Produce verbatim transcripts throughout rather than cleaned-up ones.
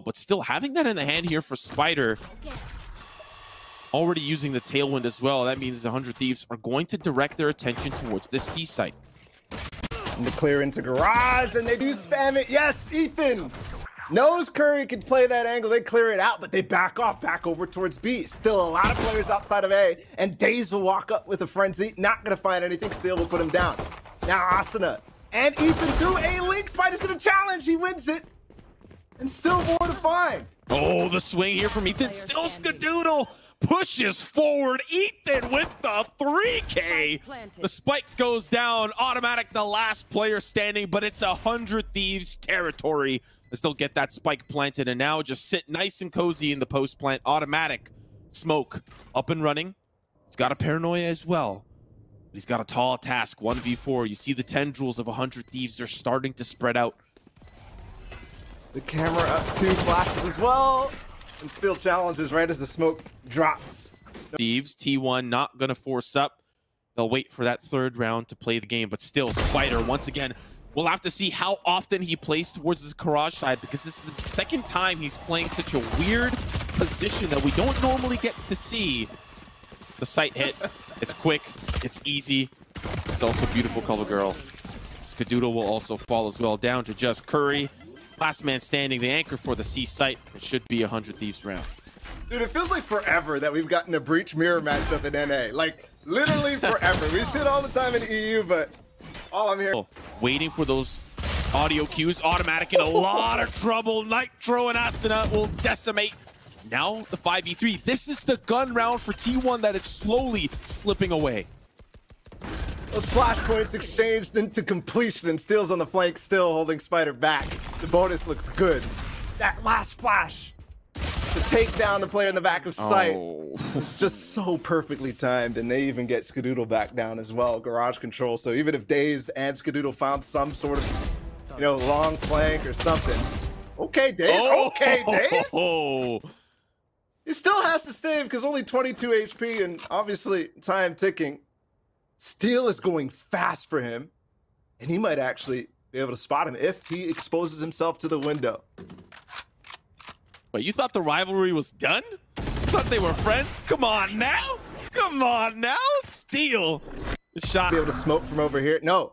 difficult, but still having that in the hand here for Spider. Already using the Tailwind as well. That means the one hundred Thieves are going to direct their attention towards this C site. And to clear into Garage, and they do spam it. Yes, Ethan knows Curry can play that angle. They clear it out, but they back off, back over towards B. Still a lot of players outside of A, and DaZeD will walk up with a frenzy. Not going to find anything. Steel will put him down. Now Asuna and Ethan through a link. Spider's going to challenge. He wins it. And still more to find. Oh, the swing here from Ethan. Still Skadoodle pushes forward. Ethan with the three K. The spike goes down. Automatic, the last player standing, but it's one hundred Thieves territory. As they'll get that spike planted and now just sit nice and cozy in the post plant. Automatic, smoke up and running. He's got a paranoia as well. But he's got a tall task, one v four. You see the tendrils of one hundred Thieves. They're starting to spread out. The camera up two flashes as well. And still challenges right as the smoke drops. Thieves, T one not going to force up. They'll wait for that third round to play the game. But still, Spider, once again, we'll have to see how often he plays towards the Garage side, because this is the second time he's playing such a weird position that we don't normally get to see. The sight hit. It's quick. It's easy. It's also beautiful color girl. Skadoodle will also fall as well, down to just Curry. Last man standing, the anchor for the C site. It should be a one hundred Thieves round. Dude, it feels like forever that we've gotten a breach mirror matchup in N A. Like, literally forever. We sit all the time in E U, but all I'm here. Waiting for those audio cues. Automatic in a lot of trouble. Nitro and Asuna will decimate. Now the five v three. This is the gun round for T one that is slowly slipping away. Those flash points exchanged into completion, and Steel's on the flank, still holding Spider back. The bonus looks good. That last flash to take down the player in the back of sight. Oh. It's just so perfectly timed, and they even get Skadoodle back down as well. Garage control. So even if DaZeD and Skadoodle found some sort of, you know, long flank or something. Okay, DaZeD. Oh. Okay, DaZeD. Oh. He still has to save because only twenty-two H P and obviously time ticking. Steel is going fast for him, and he might actually be able to spot him if he exposes himself to the window. But you thought the rivalry was done? You thought they were friends? Come on now! Come on now! Steel! Shot. Be able to smoke from over here. No.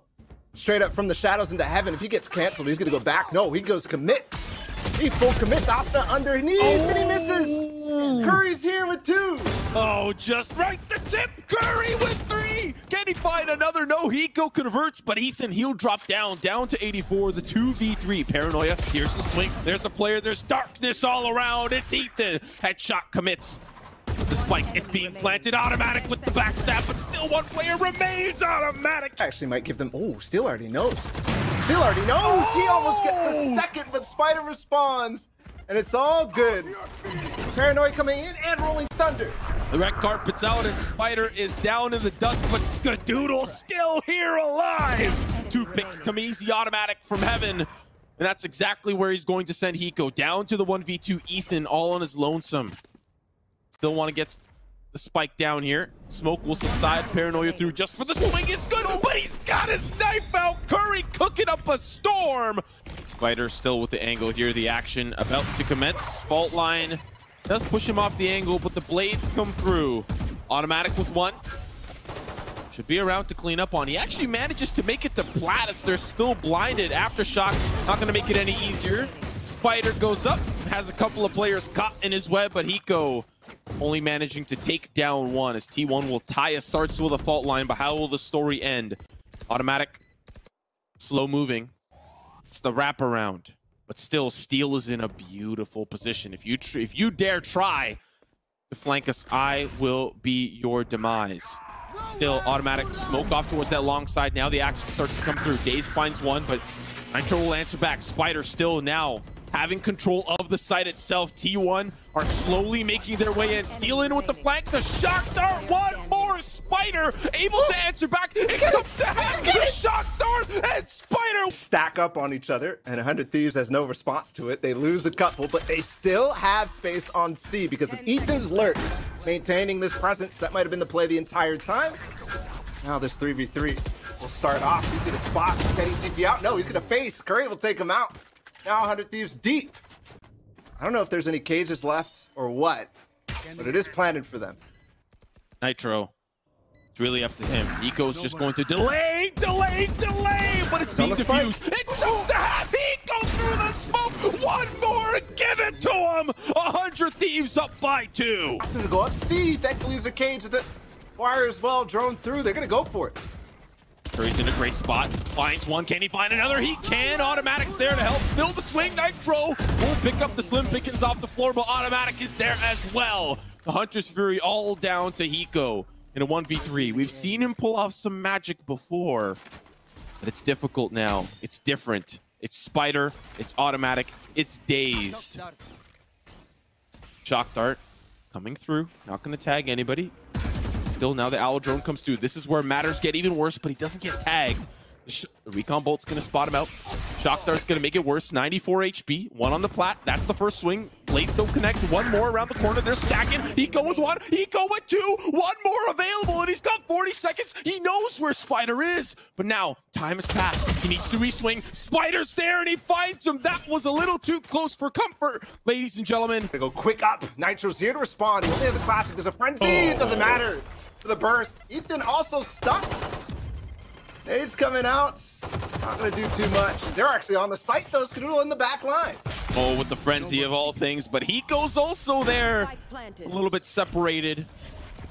Straight up from the shadows into heaven. If he gets canceled, he's going to go back. No, he goes commit. He full commits. Asuna underneath, oh. And he misses. Curry's here with two. Oh, just right the tip. Curry with three. Can he find another? No, Hiko converts, but Ethan, he'll drop down, down to eighty-four. The two v three. Paranoia. Here's the swing. There's the player. There's darkness all around. It's Ethan. Headshot commits. The spike, it's being planted. Automatic with the backstab, but still one player remains. Automatic. Actually might give them, oh, Steel already knows. Steel already knows. Oh! He almost gets a second, but Spider responds, and it's all good. Paranoia coming in and rolling thunder. The red carpet's out, and Spider is down in the dust, but Skadoodle still here alive. Two picks come easy, Automatic from heaven, and that's exactly where he's going to send Hiko, down to the one v two. Ethan all on his lonesome. Still want to get the spike down here. Smoke will subside. Paranoia through just for the swing. It's good, but he's got his knife out. Curry cooking up a storm. Spider still with the angle here. The action about to commence. Fault line does push him off the angle, but the blades come through. Automatic with one. Should be around to clean up on. He actually manages to make it to Plattus. They're still blinded. Aftershock not going to make it any easier. Spider goes up. Has a couple of players caught in his web, but Hiko only managing to take down one as T one will tie a Sarts with a fault line, but how will the story end? Automatic, slow moving. It's the wraparound, but still Steel is in a beautiful position. If you tr if you dare try to flank us, I will be your demise. Still Automatic, smoke off towards that long side. Now the action starts to come through. DaZeD finds one, but Nitro will answer back. Spider still now having control of the site itself. T one are slowly making their way in. Steel in with the flank. The shock dart. One more. Spider able to answer back. It's up to half. The shock dart and Spider stack up on each other. And one hundred Thieves has no response to it. They lose a couple, but they still have space on C because of Ethan's lurk. Maintaining this presence. That might have been the play the entire time. Now this three v three will start off. He's going to spot. Can he T P out? No, he's going to face. Curry will take him out. Now one hundred Thieves deep. I don't know if there's any cages left or what, but it is planted for them. Nitro. It's really up to him. Hiko's just going to delay, delay, delay, but it's being diffused. It's up to half. Hiko through the smoke. One more, give it to him. one hundred Thieves up by two. It's going to go up. See, that leaves a cage. The wire as well, drone through. They're going to go for it. Curry's in a great spot. Finds one. Can he find another? He can. Automatic's there to help. Still the swing. Nitro will pick up the slim pickings off the floor, but Automatic is there as well. The Hunter's Fury all down to Hiko. In a one v three, we've seen him pull off some magic before, but it's difficult now. It's different. It's Spider, it's Automatic, it's DaZeD. Shock Dart coming through, not gonna tag anybody. Still, now the Owl Drone comes through. This is where matters get even worse, but he doesn't get tagged. The Recon Bolt's gonna spot him out. Shock Dart's gonna make it worse. ninety-four H P, one on the plat. That's the first swing. Blades don't connect. One more around the corner. They're stacking. Hiko with one. Hiko with two. One more available, and he's got forty seconds. He knows where Spider is, but now time has passed. He needs to re-swing. Spider's there, and he finds him. That was a little too close for comfort, ladies and gentlemen. They go quick up. Nitro's here to respond. He only has a classic. There's a frenzy. Oh. It doesn't matter for the burst. Ethan also stuck. Nade's coming out, not gonna do too much. They're actually on the site though, Skadoodle in the back line. Oh, with the frenzy of all things, but Hiko's also there. A little bit separated.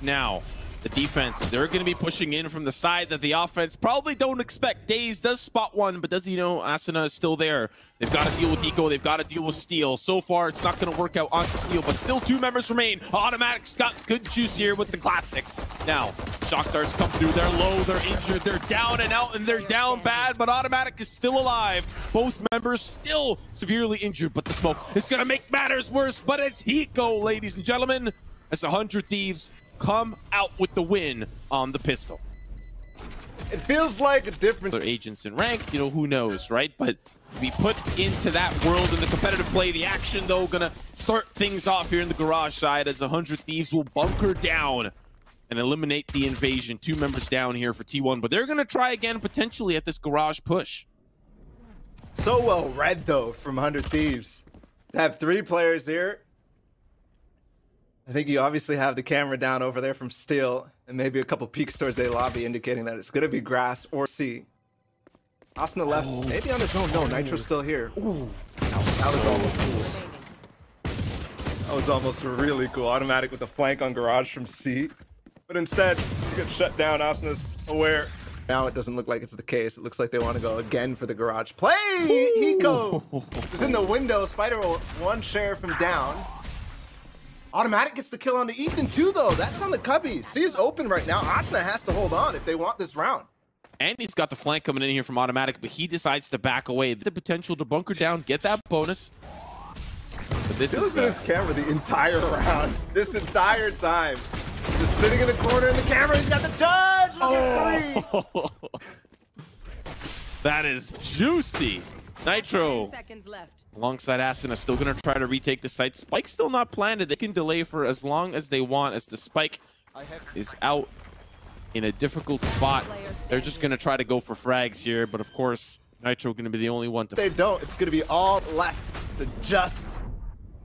Now, the defense, they're gonna be pushing in from the side that the offense probably don't expect. DaZeD does spot one, but does he know Asuna is still there? They've got to deal with Hiko, they've got to deal with Steel. So far, it's not gonna work out onto Steel, but still two members remain. Automatic's got good juice here with the classic. Now, Shock Darts come through, they're low, they're injured, they're down and out, and they're down bad, but Automatic is still alive. Both members still severely injured, but the smoke is gonna make matters worse, but it's Hiko, ladies and gentlemen, as one hundred Thieves come out with the win on the pistol. It feels like a different... agents in rank, you know, who knows, right? But we put into that world in the competitive play. The action, though, gonna start things off here in the garage side as one hundred Thieves will bunker down and eliminate the invasion. Two members down here for T one, but they're gonna try again potentially at this garage push. So well read though from one hundred Thieves to have three players here. I think you obviously have the camera down over there from Steel and maybe a couple peeks towards a lobby indicating that it's gonna be grass or sea. Asuna left, oh. Maybe on his own. No, Nitro's still here. Ooh. That was, that was almost cool. That was almost really cool. Automatic with a flank on garage from sea. But instead, you get shut down. Asuna's aware. Now it doesn't look like it's the case. It looks like they want to go again for the garage play. Ooh. Hiko is in the window. Spider one share from down. Automatic gets the kill onto Ethan too, though. That's on the cubby. C is open right now. Asuna has to hold on if they want this round. And he's got the flank coming in here from Automatic, but he decides to back away. The potential to bunker down, get that bonus. But this Still is uh... his camera the entire round, this entire time. Just sitting in the corner in the camera, he's got the judge! Look oh. at that is juicy. Nitro, seconds left. Alongside Asuna, still gonna try to retake the site. Spike's still not planted. They can delay for as long as they want as the spike is out in a difficult spot. They're just gonna try to go for frags here, but of course, Nitro gonna be the only one to- They don't, it's gonna be all left to just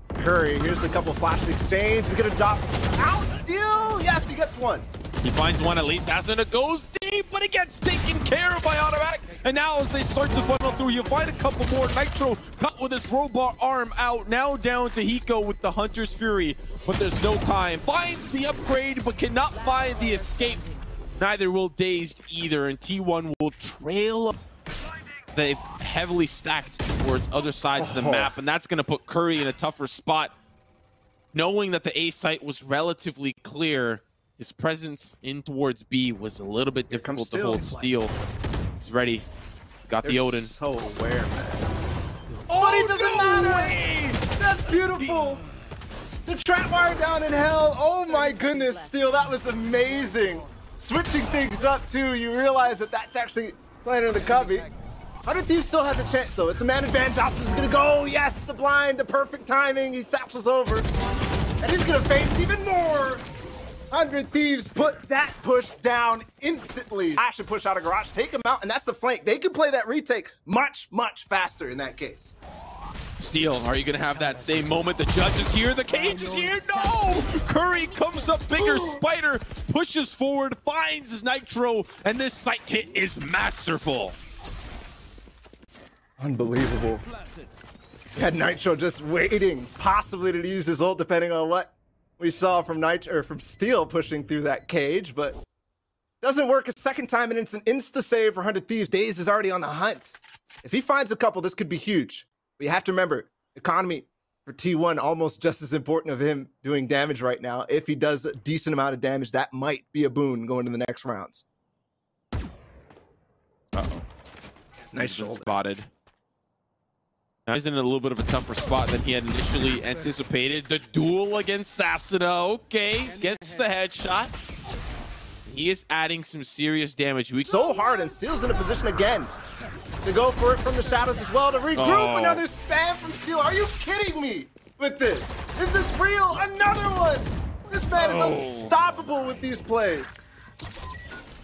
Curry. Here's a couple flashes exchange. He's gonna drop out, Steel! Yes, he gets one. He finds one at least. Asuna goes deep, but he gets taken care of by Automatic. And now as they start to funnel through, you find a couple more. Nitro cut with his robot arm out. Now down to Hiko with the Hunter's Fury, but there's no time. Finds the upgrade, but cannot find the escape. Neither will DaZeD either, and T one will trail. They've heavily stacked towards other sides of the map, and that's going to put Curry in a tougher spot. Knowing that the A site was relatively clear, his presence in towards B was a little bit difficult to hold. Steel, he's ready. He's got They're the Odin. So aware, man. Oh, but it doesn't no matter. Way. That's beautiful. The, the trap wire down in hell. Oh my goodness, Steel, that was amazing. Switching things up too. You realize that that's actually playing in the cubby. one hundred Thieves still has a chance though. It's a man advantage. Austin's gonna go. Yes, the blind, the perfect timing. He satchels over, and he's gonna face even more. one hundred Thieves put that push down instantly. I should push out of garage, take him out, and that's the flank. They could play that retake much, much faster in that case. Steel, are you going to have that same moment? The judge is here. The cage is here. No! Curry comes up bigger. Spider pushes forward, finds his Nitro, and this sight hit is masterful. Unbelievable. Had Nitro just waiting, possibly to use his ult, depending on what we saw from Nitro, or from Steel pushing through that cage, but doesn't work a second time, and it's an insta-save for one hundred Thieves. DaZeD is already on the hunt. If he finds a couple, this could be huge. But you have to remember, economy for T one, almost just as important of him doing damage right now. If he does a decent amount of damage, that might be a boon going to the next rounds. Uh-oh. Nice shot spotted. Now he's in a little bit of a tougher spot than he had initially anticipated. The duel against Asuna. Okay, gets the headshot. He is adding some serious damage. We so hard, and Steel's in a position again to go for it from the shadows as well, to regroup. Oh. Another spam from Steel. Are you kidding me with this? Is this real? Another one. This man oh. is unstoppable with these plays.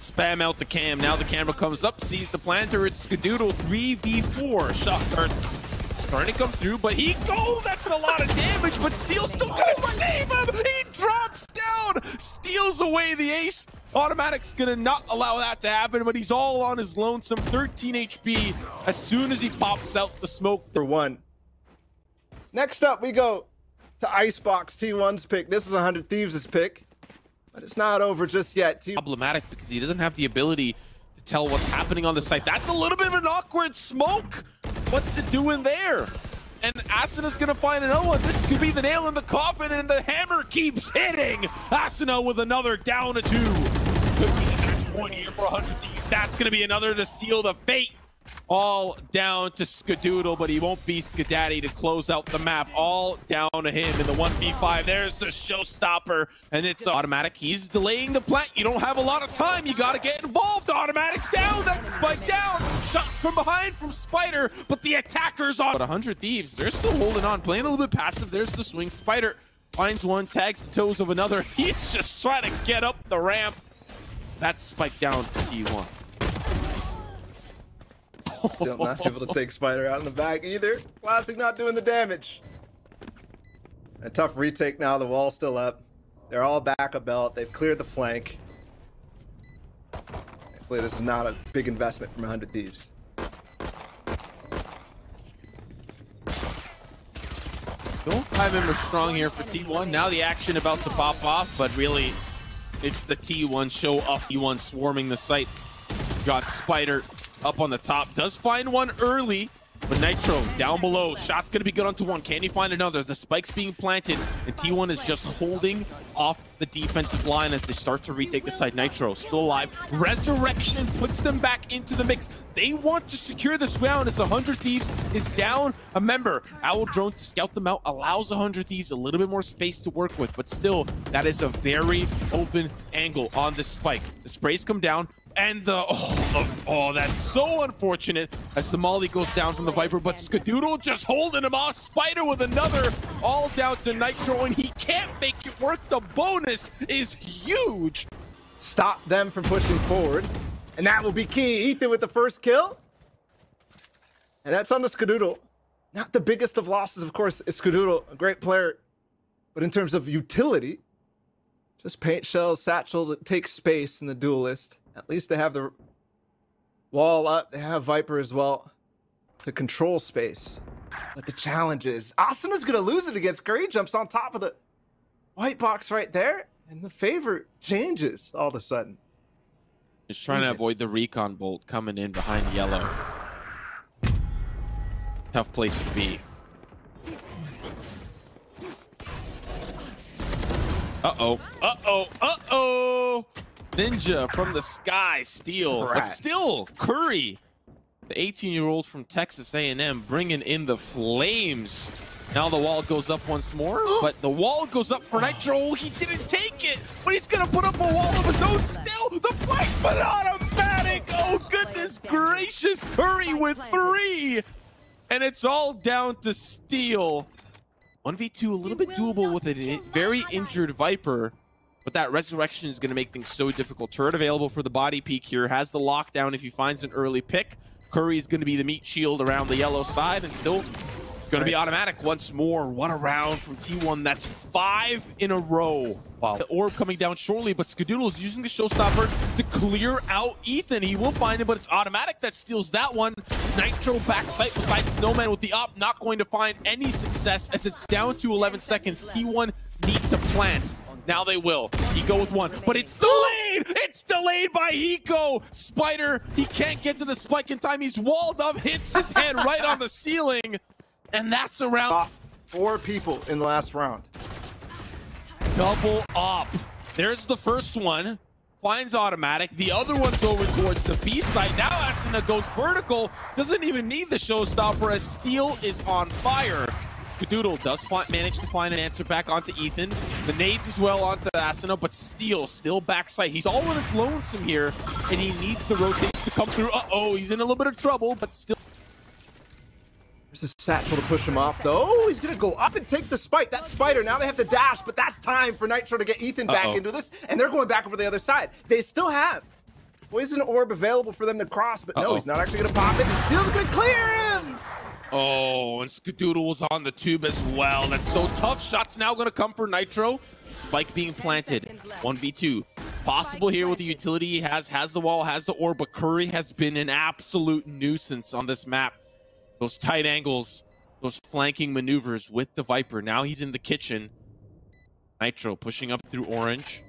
Spam out the cam. Now the camera comes up, sees the planter. It's Skadoodle three v four. Shot starts. Trying to come through, but he go. That's a lot of damage, but Steel's still gonna save him. He drops down, steals away the ace. Automatic's gonna not allow that to happen, but he's all on his lonesome. Thirteen H P as soon as he pops out the smoke for one. Next up, we go to Icebox, T one's pick. This is one hundred Thieves' pick, but it's not over just yet. T problematic because he doesn't have the ability to tell what's happening on the site. That's a little bit of an awkward smoke. What's it doing there? And Asuna's gonna find another one. This could be the nail in the coffin, and the hammer keeps hitting. Asuna with another down to two. Could be the match point here for one hundred Thieves. That's gonna be another to seal the fate. All down to Skadoodle, but he won't be Skadaddy to close out the map. All down to him in the one v five. There's the showstopper, and it's Automatic. He's delaying the plant. You don't have a lot of time. You got to get involved. Automatic's down. That's Spike down. Shot from behind from Spider, but the attacker's on. But one hundred Thieves, they're still holding on, playing a little bit passive. There's the swing. Spider finds one, tags the toes of another. He's just trying to get up the ramp. That's Spike down for T one. Still not able to take Spider out in the back either. Classic not doing the damage. A tough retake now. The wall's still up. They're all back a belt. They've cleared the flank. Hopefully this is not a big investment from one hundred Thieves. Still five members strong here for T one. Now the action about to pop off, but really it's the T one show off. T one swarming the site. Got Spider up on the top, does find one early, but Nitro down below. Shot's gonna be good onto one. Can he find another? The spike's being planted, and T one is just holding off the defensive line as they start to retake the side. Nitro still alive. Resurrection puts them back into the mix. They want to secure this round as one hundred Thieves is down a member. Owl Drone to scout them out allows one hundred Thieves a little bit more space to work with, but still, that is a very open angle on this spike. The sprays come down. And the oh, oh, that's so unfortunate as the Molly goes down from the Viper, but Skadoodle just holding him off. Spider with another, all down to Nitro, and he can't make it work. The bonus is huge. Stop them from pushing forward, and that will be key. Ethan with the first kill, and that's on the Skadoodle. Not the biggest of losses, of course, is Skadoodle, a great player, but in terms of utility, just paint shells, satchel to take space in the duelist. At least they have the wall up. They have Viper as well to control space. But the challenge is, Asuna's going to lose it against Curry. Jumps on top of the white box right there. And the favor changes all of a sudden. He's trying to avoid the recon bolt coming in behind yellow. Tough place to be. Uh-oh. Uh-oh. Uh-oh. Ninja from the sky, Steel, right. But still Curry, the eighteen year old from Texas A and M, bringing in the flames. Now the wall goes up once more, but the wall goes up for Nitro. He didn't take it, but he's gonna put up a wall of his own. Still the flank, but Automatic. Oh goodness gracious, Curry with three, and it's all down to Steel. one v two, a little bit doable with a very injured Viper. But that resurrection is going to make things so difficult. Turret available for the body peek here. Has the lockdown if he finds an early pick. Curry's going to be the meat shield around the yellow side. And still Gonna nice. be automatic once more. One around from T one. That's five in a row. Wow. The orb coming down shortly, but Skadoodle is using the showstopper to clear out Ethan. He will find him, but it's automatic that steals that one. Nitro back sight beside Snowman with the op. Not going to find any success as it's down to eleven seconds. T one need to plant. Now they will. Hiko with one, but it's delayed! It's delayed by Hiko! Spider, he can't get to the spike in time. He's walled up, hits his head right on the ceiling. And that's a round. Off four people in the last round. Double up. There's the first one. Finds automatic. The other one's over towards the B side. Now Asuna goes vertical. Doesn't even need the showstopper as Steel is on fire. Skadoodle does find, manage to find an answer back onto Ethan. The nades as well onto Asuna, but Steel still backside. He's all on his lonesome here, and he needs the rotates to come through. Uh-oh, he's in a little bit of trouble, but still. There's a satchel to push him off, though. Oh, he's going to go up and take the spike. That Spider, now they have to dash, but that's time for Nitro to get Ethan back Uh-oh. into this, and they're going back over the other side. They still have Poison Orb available for them to cross, but Uh-oh. no, he's not actually going to pop it. And Steel's going to clear him! Oh, and Skadoodle was on the tube as well. That's so tough. Shots now going to come for Nitro. Spike being planted. one v two. Possible here with the utility he has. Has the wall, has the orb, but Curry has been an absolute nuisance on this map. Those tight angles, those flanking maneuvers with the Viper. Now he's in the kitchen. Nitro pushing up through orange.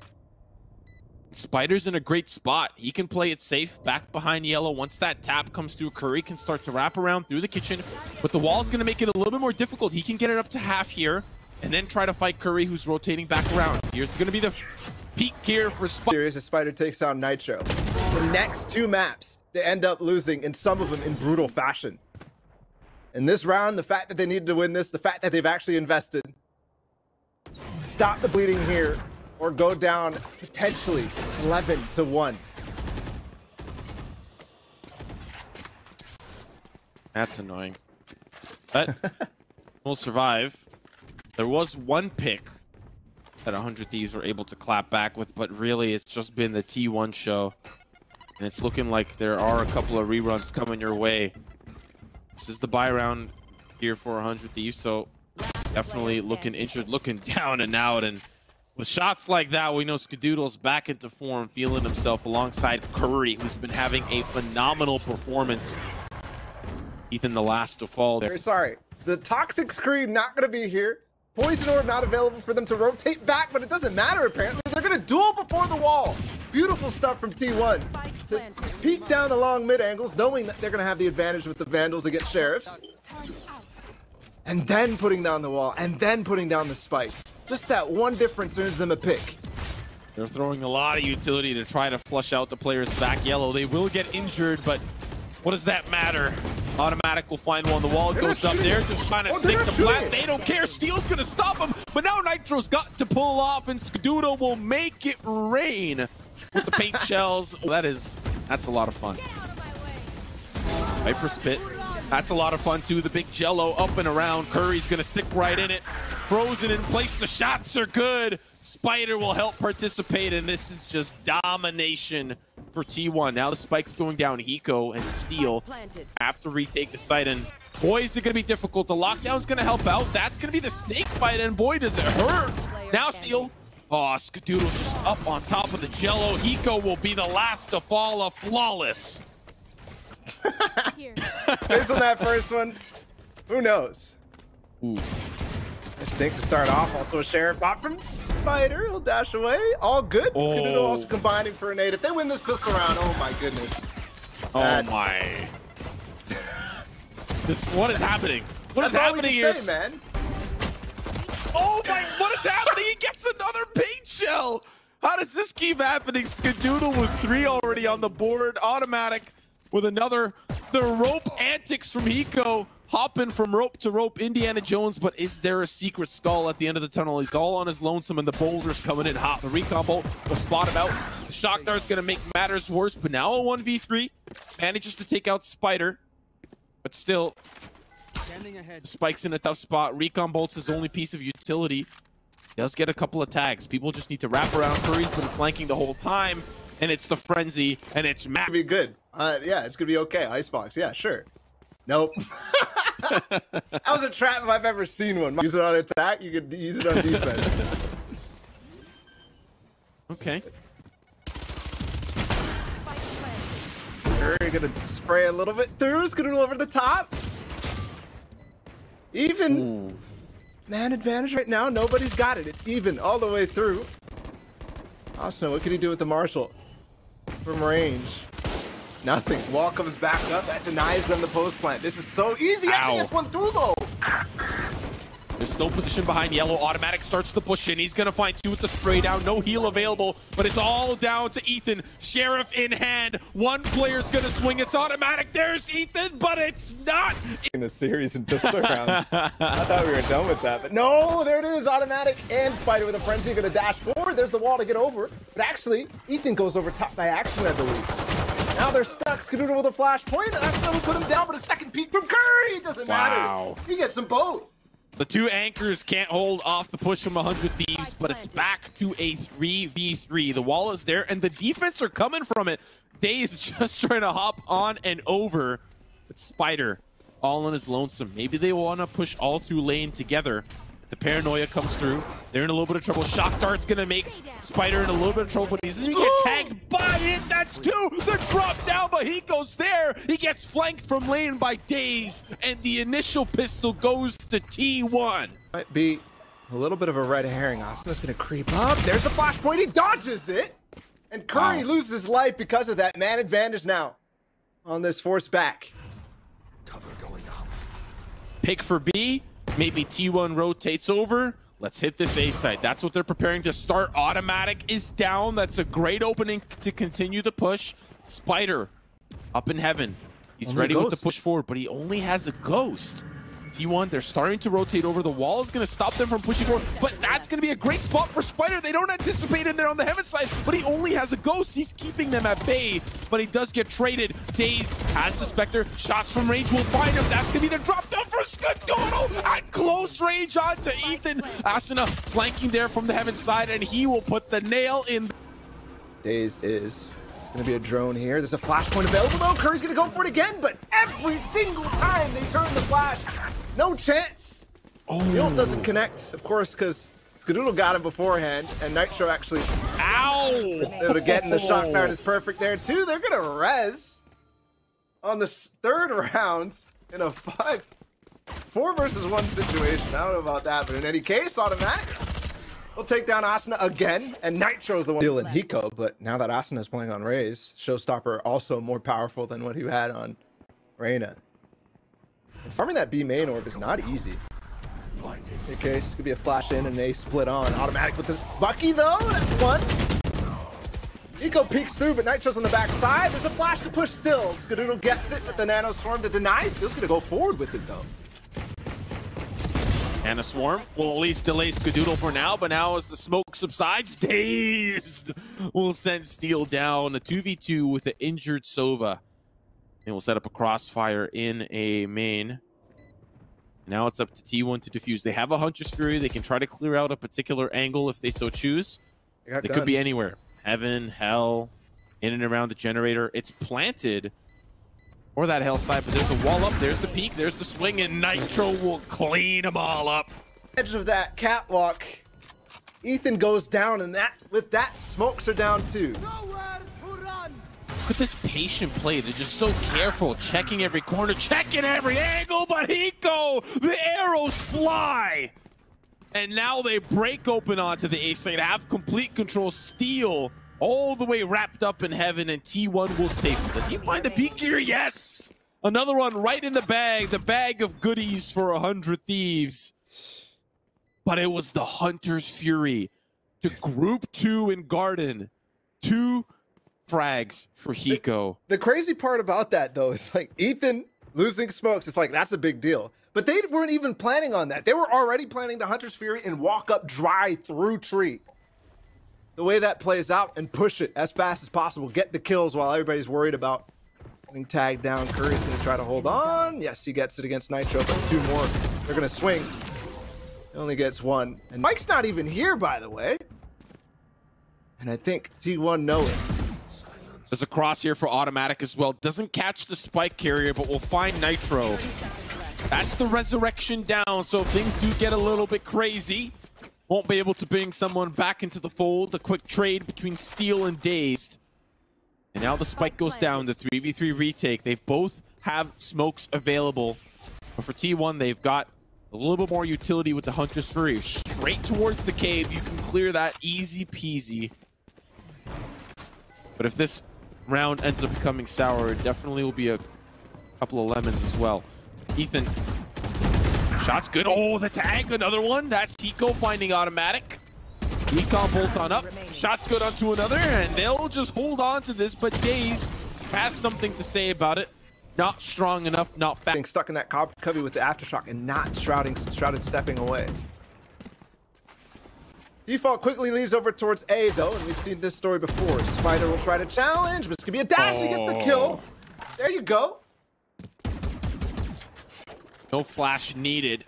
Spider's in a great spot. He can play it safe back behind yellow. Once that tap comes through, Curry can start to wrap around through the kitchen, but the wall is going to make it a little bit more difficult. He can get it up to half here and then try to fight Curry, who's rotating back around. Here's going to be the peak gear for Spider. Here is a Spider takes on Nitro. The next two maps, they end up losing, and some of them in brutal fashion. In this round, the fact that they needed to win this, the fact that they've actually invested, stop the bleeding here, or go down potentially eleven to one. That's annoying. But we'll survive. There was one pick that one hundred Thieves were able to clap back with, but really it's just been the T one show. And it's looking like there are a couple of reruns coming your way. This is the buy round here for one hundred Thieves, so definitely looking injured, looking down and out, and with shots like that, we know Skadoodle's back into form, feeling himself alongside Curry, who's been having a phenomenal performance. Ethan, the last to fall there. Sorry, the Toxic Scream not going to be here. Poison Orb not available for them to rotate back, but it doesn't matter, apparently. They're going to duel before the wall. Beautiful stuff from T one. To peek down along mid-angles, knowing that they're going to have the advantage with the Vandals against Sheriffs. And then putting down the wall, and then putting down the spike. Just that one difference earns them a pick. They're throwing a lot of utility to try to flush out the players back yellow. They will get injured, but what does that matter? Automatic will find one. The wall they're goes up there, just trying to oh, stick the flat. They don't care. Steel's going to stop him, but now Nitro's got to pull off, and Skadoodle will make it rain with the paint shells. That is, that's a lot of fun. Viper spit. That's a lot of fun, too. The big jello up and around. Curry's going to stick right in it. Frozen in place. The shots are good. Spider will help participate, and this is just domination for T one. Now the spike's going down. Hiko and Steel have to retake the site, and boy, is it going to be difficult. The lockdown's going to help out. That's going to be the snake fight, and boy, does it hurt. Now Steel. Oh, Skadoodle just up on top of the jello. Hiko will be the last to fall. A flawless. Based on that first one, who knows? Ooh. A stink to start off. Also a Sheriff bot from Spider. He'll dash away. All good. Oh. Skadoodle also combining for a nade. If they win this pistol round, oh my goodness. That's... Oh my. This, what is happening? What That's is happening here? Say, man. Oh my, what is happening? He gets another paint shell. How does this keep happening? Skadoodle with three already on the board. Automatic with another. The rope antics from Hiko, hopping from rope to rope, Indiana Jones, but is there a secret skull at the end of the tunnel? He's all on his lonesome, and the boulder's coming in hot. The recon bolt will spot him out. The shock dart's going to make matters worse, but now a one v three. Manages to take out Spider, but still, Spike's in a tough spot. Recon bolt's his only piece of utility. He does get a couple of tags. People just need to wrap around. Curry's been flanking the whole time, and it's the frenzy, and it's map. Be good. Uh, yeah, it's gonna be okay. Icebox, yeah, sure. Nope. That was a trap if I've ever seen one. Use it on attack, you could use it on defense. Okay. We're gonna spray a little bit through. Skadoodle over the top. Even. Ooh. Man advantage right now. Nobody's got it. It's even all the way through. Awesome. What can he do with the Marshall? From range. Nothing. Wall comes back up. That denies them the post plant. This is so easy. Actually gets one through though. There's no position behind yellow. Automatic starts to push in. He's going to find two with the spray down. No heal available, but it's all down to Ethan. Sheriff in hand. One player's going to swing. It's automatic. There's Ethan, but it's not. In the series and pistol rounds. I thought we were done with that, but no, there it is. Automatic and Spider with a frenzy going to dash forward. There's the wall to get over, but actually, Ethan goes over top by accident, I believe. Now they're stuck. Skadoodle with a flash point. That's going to put him down, but a second peek from Curry. It doesn't wow. matter. He gets them both. The two anchors can't hold off the push from one hundred Thieves, but it's back to a three v three. The wall is there, and the defense are coming from it. DaZeD just trying to hop on and over. But Spider, all on his lonesome. Maybe they want to push all through lane together. The paranoia comes through. They're in a little bit of trouble. Shock Dart's going to make Spider in a little bit of trouble, but he's going to get tagged by it. That's two. They're dropped down, but Hiko's there. He gets flanked from lane by DaZeD, and the initial pistol goes to T one. Might be a little bit of a red herring. Asuna's going to creep up. There's the flashpoint. He dodges it, and Curry wow. loses life because of that. Man advantage now on this force back. Cover going up. Pick for B. Maybe T one rotates over. Let's hit this A side. That's what they're preparing to start. Automatic is down. That's a great opening to continue the push. Spider up in heaven. He's only ready with the push forward, but he only has a ghost. T one, they're starting to rotate over. The wall is going to stop them from pushing forward, but that's going to be a great spot for Spider. They don't anticipate him there on the heaven side, but he only has a ghost. He's keeping them at bay, but he does get traded. DaZeD has the Spectre. Shots from range will find him. That's going to be the drop down for Skadoodle at close range onto Ethan. Asuna flanking there from the heaven side, and he will put the nail in. DaZeD is going to be a drone here. There's a flashpoint available though. Curry's going to go for it again, but every single time they turn the flash, no chance. Oh. The ult doesn't connect, of course, because Skadoodle got him beforehand, and Nitro actually. Ow! Able to get in the shock dart is perfect there too. They're gonna res on the third round in a five, four versus one situation. I don't know about that, but in any case, automatic. We'll take down Asuna again, and Nitro's the one dealing Hiko. But now that Asuna's playing on Raze, Showstopper also more powerful than what he had on Reyna. Farming that B main orb is not easy. In case, it could be a flash in and they split on. Automatic with the Bucky though, that's one. Nico peeks through, but Nitro's on the back side. There's a flash to push still. Skadoodle gets it with the Nano Swarm to deny. Steel's gonna go forward with it though. Nano Swarm will at least delay Skadoodle for now, but now as the smoke subsides, DaZeD will send Steel down. A two v two with the injured Sova. And we'll set up a crossfire in a main. Now it's up to T one to defuse. They have a Hunter's Fury. They can try to clear out a particular angle if they so choose. They, they could be anywhere. Heaven, hell, in and around the generator. It's planted. Or that hell side, but there's a wall up. There's the peak. There's the swing, and Nitro will clean them all up. Edge of that catwalk. Ethan goes down, and that with that, smokes are down too. Nowhere to run. Look at this patient play. They're just so careful, checking every corner, checking every angle, but Hiko, the arrows fly. And now they break open onto the A side, have complete control. Steel all the way wrapped up in heaven, and T one will save it. Does he find the peak here? Yes! Another one right in the bag, the bag of goodies for one hundred Thieves. But it was the Hunter's Fury to group two in Garden. Two frags for Hiko. The, the crazy part about that though is like Ethan losing smokes, it's like that's a big deal, but they weren't even planning on that. They were already planning the Hunter's Fury and walk up dry through tree. The way that plays out and push it as fast as possible, get the kills while everybody's worried about being tagged down. Curry's gonna try to hold on. Yes, he gets it against Nitro, but two more, they're gonna swing. He only gets one, and Mike's not even here, by the way, and I think T one know it. There's a cross here for Automatic as well. Doesn't catch the spike carrier, but will find Nitro. That's the resurrection down, so if things do get a little bit crazy, won't be able to bring someone back into the fold. A quick trade between Steel and DaZeD. And now the spike goes down, the three v three retake. They've both have smokes available. But for T one, they've got a little bit more utility with the Hunter's Fury. Straight towards the cave, you can clear that easy peasy. But if this round ends up becoming sour, it definitely will be a couple of lemons as well. Ethan, shot's good. Oh, the tag, another one. That's Hiko finding Automatic. Econ bolt on up, shot's good onto another, and they'll just hold on to this, but DaZeD has something to say about it. Not strong enough, not fast. Being stuck in that cubby with the aftershock and not shrouding, shrouded stepping away. Default quickly leaves over towards A though, and we've seen this story before. Spider will try to challenge, but it's gonna be a dash, oh. He gets the kill. There you go. No flash needed.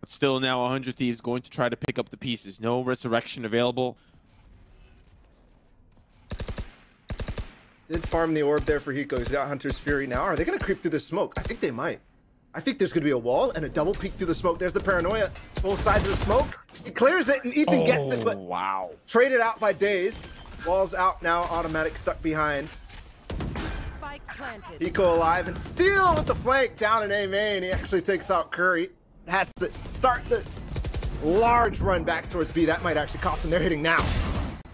But still now one hundred Thieves going to try to pick up the pieces. No resurrection available. Did farm the orb there for Hiko. He's got Hunter's Fury now. Are they going to creep through the smoke? I think they might. I think there's going to be a wall and a double peek through the smoke. There's the paranoia. Both sides of the smoke. He clears it and Ethan oh, gets it, but wow. Traded out by DaZeD. Wall's out now. Automatic stuck behind. Hiko alive and Steel with the flank down in A main. He actually takes out Curry. Has to start the large run back towards B. That might actually cost him. They're hitting now.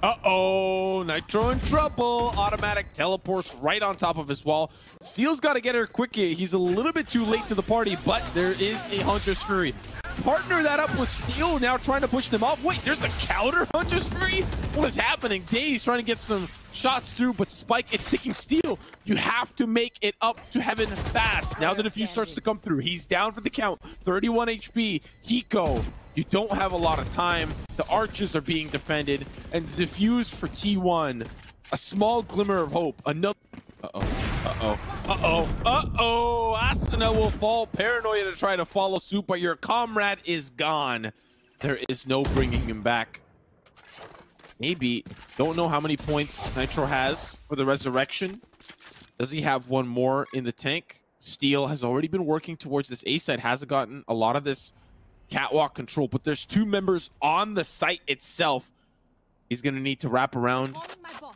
Uh-oh, Nitro in trouble. Automatic teleports right on top of his wall. Steel's got to get her quick here. He's a little bit too late to the party, but there is a Hunter's Fury. Partner that up with Steel now trying to push them off. Wait, there's a counter Hunter's Fury? What is happening? DaZeD trying to get some shots through, but Spike is ticking Steel. You have to make it up to heaven fast. Now the defuse starts to come through. He's down for the count. thirty-one H P. Hiko, you don't have a lot of time. The arches are being defended, and the defuse for T one. A small glimmer of hope. Another. Uh-oh. Uh-oh. Uh-oh. Uh-oh. Asuna will fall. Paranoia to try to follow suit, but your comrade is gone. There is no bringing him back. Maybe. Don't know how many points Nitro has for the resurrection. Does he have one more in the tank? Steel has already been working towards this A site. Hasn't gotten a lot of this catwalk control, but there's two members on the site itself. He's going to need to wrap around.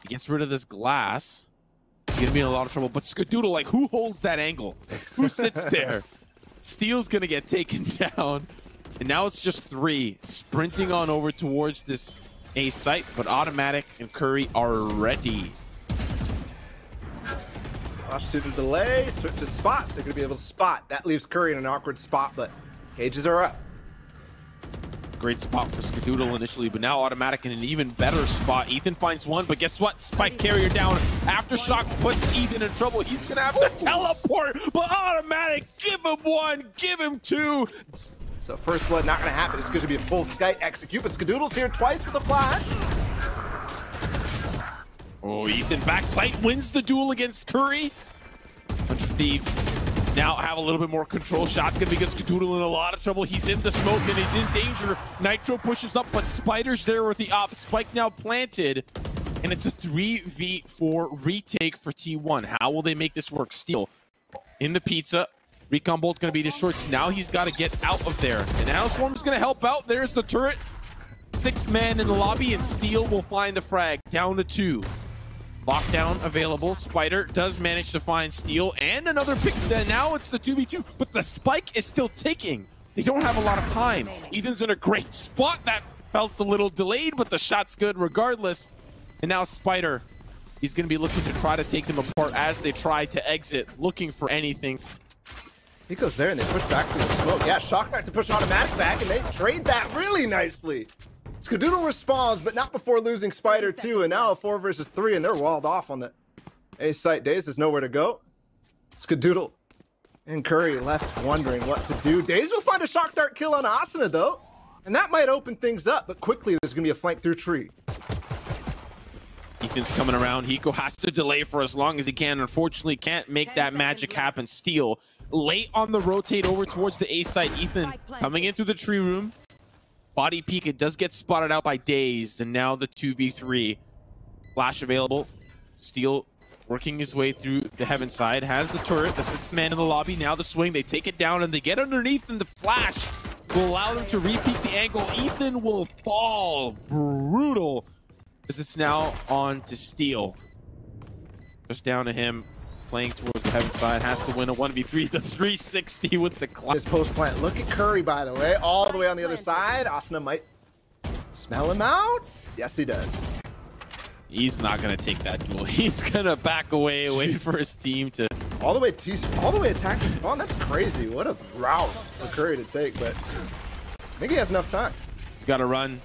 He gets rid of this glass. He's gonna be in a lot of trouble, but Skadoodle, like, who holds that angle? Who sits there? Steel's gonna get taken down, and now it's just three sprinting on over towards this A site, but Automatic and Curry are ready. Flash to the delay, switch to spots. They're gonna be able to spot. That leaves Curry in an awkward spot, but cages are up. Great spot for Skadoodle initially, but now Automatic in an even better spot. Ethan finds one, but guess what? Spike carrier down. Aftershock puts Ethan in trouble. He's gonna have to teleport, but Automatic, give him one, give him two. So first blood not gonna happen. It's gonna be a full sky execute, but Skadoodle's here twice for the flash. Oh, Ethan backside wins the duel against Curry. one hundred Thieves now have a little bit more control. Shot's gonna be good. Skadoodle in a lot of trouble. He's in the smoke and he's in danger. Nitro pushes up, but Spider's there with the op. Spike now planted, and it's a three v four retake for T one. How will they make this work? Steel in the pizza. Recon bolt gonna be destroyed. So now he's gotta get out of there. And Nanoswarm's gonna help out. There's the turret. Six men in the lobby, and Steel will find the frag. Down to two. Lockdown available. Spider does manage to find Steel and another pick. Now it's the two v two, but the spike is still ticking. They don't have a lot of time. Ethan's in a great spot. That felt a little delayed, but the shot's good regardless. And now Spider, he's going to be looking to try to take them apart as they try to exit, looking for anything. He goes there and they push back through the smoke. Yeah, Shock back to push Automatic back, and they trade that really nicely. Skadoodle responds, but not before losing Spider too, and now a four versus three, and they're walled off on the A site. DaZeD is nowhere to go. Skadoodle and Curry left wondering what to do. DaZeD will find a shock dart kill on Asuna though, and that might open things up, but quickly there's gonna be a flank through tree. Ethan's coming around. Hiko has to delay for as long as he can. Unfortunately, can't make that magic happen. Steel late on the rotate over towards the A site. Ethan coming in through the tree room. Body peek, it does get spotted out by DaZeD, and now the two v three. Flash available. Steel working his way through the heaven side, has the turret, the sixth man in the lobby, now the swing, they take it down and they get underneath, and the flash will allow them to repeat the angle. Ethan will fall, brutal, as it's now on to Steel. Just down to him, playing towards the heaven side, has to win a one v three, the three sixty with the clock. His post plant, look at Curry, by the way, all the way on the other side. Asuna might smell him out. Yes, he does. He's not gonna take that duel. He's gonna back away, wait for his team to all the way to all the way attack to spawn. That's crazy. What a route for Curry to take, but I think he has enough time. He's got to run.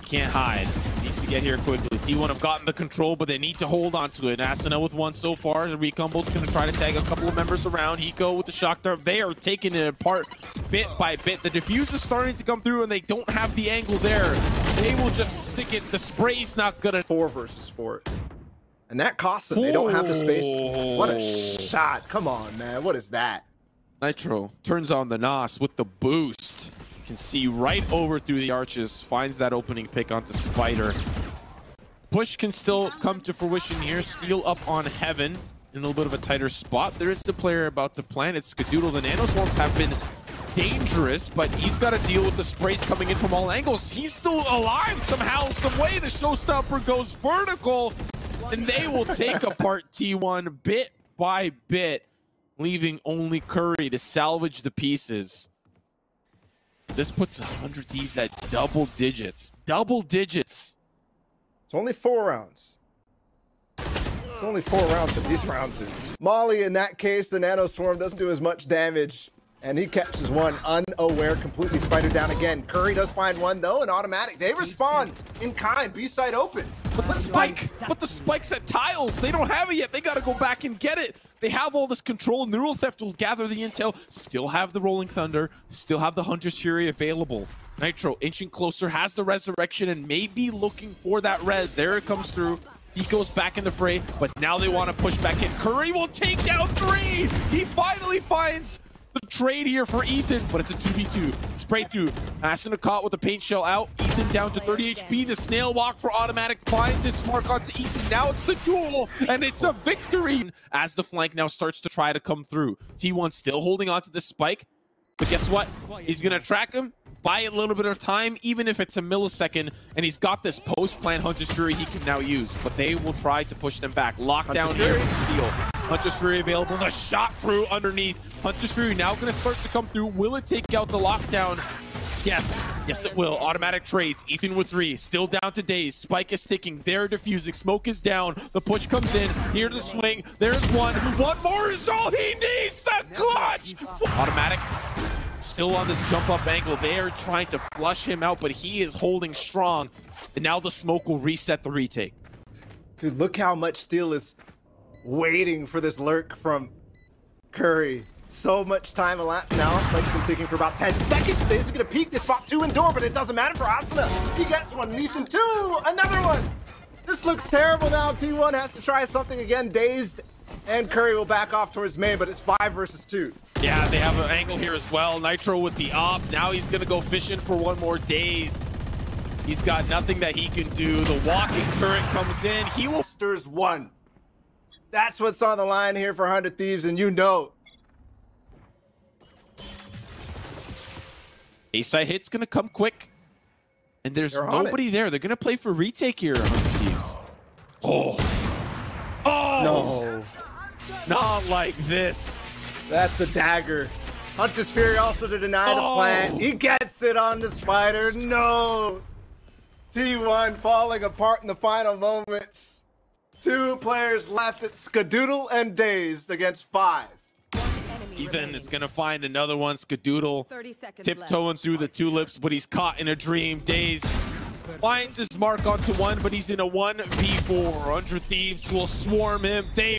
He can't hide. He needs to get here quickly. T one have gotten the control, but they need to hold on to it. Asuna with one so far. The Recumbo's gonna try to tag a couple of members around. Hiko with the shock there. They are taking it apart bit by bit. The defuse is starting to come through, and they don't have the angle there. They will just stick it. The spray's not gonna. Four versus four. And that costs them. Ooh. They don't have the space. What a shot. Come on, man. What is that? Nitro turns on the N O S with the boost. You can see right over through the arches. Finds that opening pick onto Spider. Push can still come to fruition here. Steel up on heaven in a little bit of a tighter spot. There is the player about to plant. It's Skadoodle. The nanoswarms have been dangerous, but he's got to deal with the sprays coming in from all angles. He's still alive somehow, some way. The showstopper goes vertical, and they will take apart T one bit by bit, leaving only Curry to salvage the pieces. This puts one hundred Thieves at double digits. Double digits. It's only four rounds. It's only four rounds, but these rounds are... Molly, in that case, the Nano Swarm doesn't do as much damage. And he catches one, unaware, completely Spider down again. Curry does find one, though, and Automatic. They respond in kind, B-side open. But the spike, but the spike's at tiles. They don't have it yet. They got to go back and get it. They have all this control. Neural Theft will gather the intel. Still have the Rolling Thunder. Still have the Hunter's Fury available. Nitro inching closer, has the Resurrection, and maybe looking for that res. There it comes through. He goes back in the fray, but now they want to push back in. Curry will take down three. He finally finds... the trade here for Ethan, but it's a two v two. Spray through. Asuna caught with the paint shell out. Ethan down to thirty H P. The snail walk for Automatic finds its mark onto Ethan. Now it's the duel, and it's a victory as the flank now starts to try to come through. T one still holding onto this spike, but guess what? He's going to track him, buy a little bit of time, even if it's a millisecond, and he's got this post-plant Hunter's Fury he can now use, but they will try to push them back. Lockdown here and Steal. Hunter's Fury available. The shot through underneath. Hunter's Fury now going to start to come through. Will it take out the lockdown? Yes. Yes, it will. Automatic trades. Ethan with three. Still down to days. Spike is ticking. They're diffusing. Smoke is down. The push comes in. Here to the swing. There's one. One more is all he needs. The clutch. Automatic still on this jump up angle. They are trying to flush him out, but he is holding strong. And now the smoke will reset the retake. Dude, look how much Steel is waiting for this lurk from Curry. So much time elapsed now. Spike's been taking for about ten seconds. They're gonna peek this spot two and door, but it doesn't matter for Asuna. He gets one, Ethan two, another one. This looks terrible now. T one has to try something again. DaZeD and Curry will back off towards main, but it's five versus two. Yeah, they have an angle here as well. Nitro with the op. Now he's gonna go fishing for one more DaZeD. He's got nothing that he can do. The walking turret comes in. He will stirs one. That's what's on the line here for one hundred Thieves, and you know. A-side hit's gonna come quick, and there's They're nobody there. They're gonna play for retake here, one hundred Thieves. Oh, oh, no, not like this. That's the dagger. Hunter's Fury also to deny oh. the plant. He gets it on the Spider. No, T one falling apart in the final moments. Two players left at Skadoodle and DaZeD against five. Ethan is going to find another one. Skadoodle tiptoeing through the tulips, but he's caught in a dream. DaZeD finds his mark onto one, but he's in a one v four. one hundred Thieves will swarm him. They